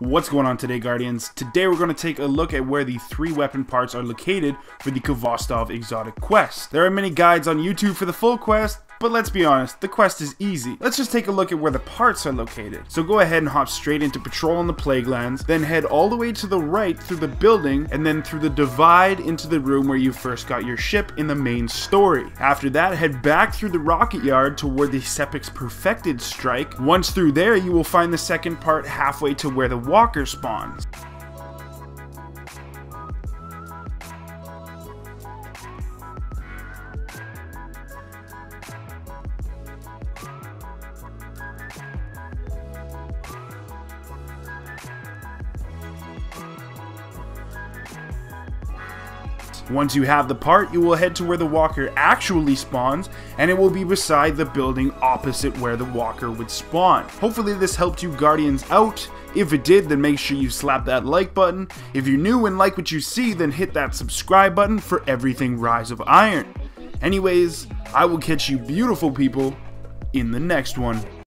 What's going on today, Guardians? Today we're going to take a look at where the 3 weapon parts are located for the Khvostov exotic quest. There are many guides on YouTube for the full quest, but let's be honest, the quest is easy. Let's just take a look at where the parts are located. So go ahead and hop straight into patrol on the Plague Lands, then head all the way to the right through the building, and then through the divide into the room where you first got your ship in the main story. After that, head back through the rocket yard toward the Sepix Perfected Strike. Once through there, you will find the second part halfway to where the walker spawns. Once you have the part, you will head to where the walker actually spawns, and it will be beside the building opposite where the walker would spawn. Hopefully this helped you Guardians out. If it did, then make sure you slap that like button. If you're new and like what you see, then hit that subscribe button for everything Rise of Iron. Anyways, I will catch you beautiful people in the next one.